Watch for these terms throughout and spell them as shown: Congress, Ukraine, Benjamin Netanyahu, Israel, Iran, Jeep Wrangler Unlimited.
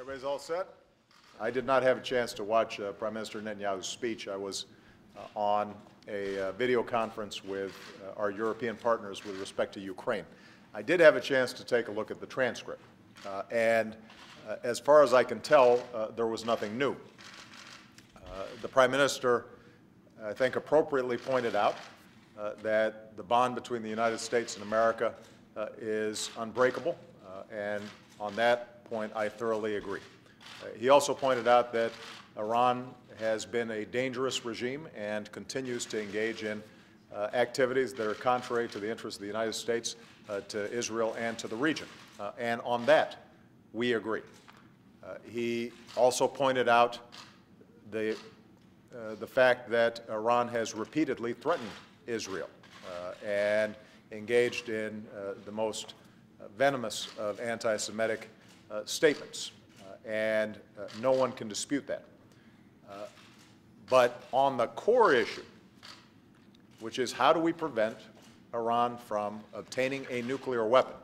Everybody's all set? I did not have a chance to watch Prime Minister Netanyahu's speech. I was on a video conference with our European partners with respect to Ukraine. I did have a chance to take a look at the transcript, and as far as I can tell, there was nothing new. The Prime Minister, I think, appropriately pointed out that the bond between the United States and America is unbreakable, and on that point I thoroughly agree. He also pointed out that Iran has been a dangerous regime and continues to engage in activities that are contrary to the interests of the United States, to Israel, and to the region. And on that, we agree. He also pointed out the fact that Iran has repeatedly threatened Israel and engaged in the most venomous of anti-Semitic statements. And no one can dispute that. But on the core issue, which is how do we prevent Iran from obtaining a nuclear weapon,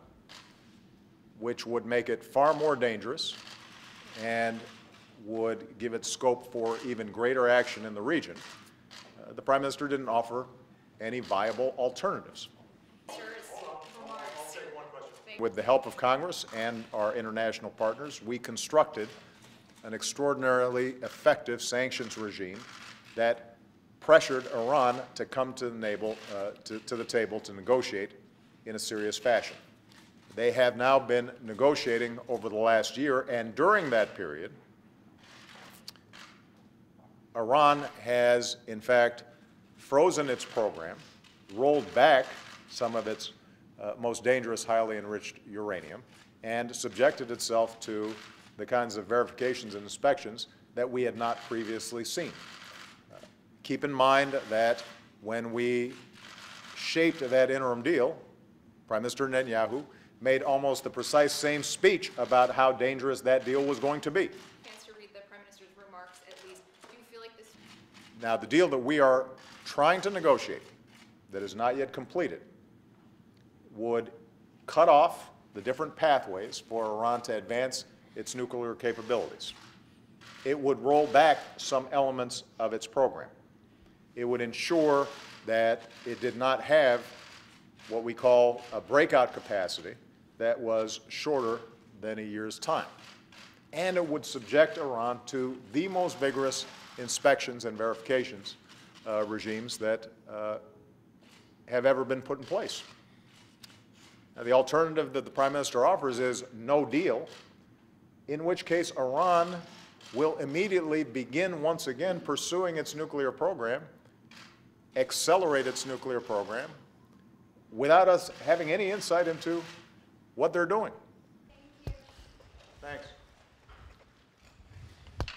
which would make it far more dangerous and would give it scope for even greater action in the region, the Prime Minister didn't offer any viable alternatives. With the help of Congress and our international partners, we constructed an extraordinarily effective sanctions regime that pressured Iran to come to the table to negotiate in a serious fashion. They have now been negotiating over the last year, and during that period, Iran has, in fact, frozen its program, rolled back some of its most dangerous, highly enriched uranium, and subjected itself to the kinds of verifications and inspections that we had not previously seen. Keep in mind that when we shaped that interim deal, Prime Minister Netanyahu made almost the precise same speech about how dangerous that deal was going to be. Chance to read the Prime Minister's remarks, at least. Do you feel like this? Now, the deal that we are trying to negotiate, that is not yet completed, would cut off the different pathways for Iran to advance its nuclear capabilities. It would roll back some elements of its program. It would ensure that it did not have what we call a breakout capacity that was shorter than a year's time. And it would subject Iran to the most vigorous inspections and verifications regimes that have ever been put in place. Now, the alternative that the Prime Minister offers is no deal, in which case Iran will immediately begin once again pursuing its nuclear program, accelerate its nuclear program, without us having any insight into what they're doing. Thank you. Thanks.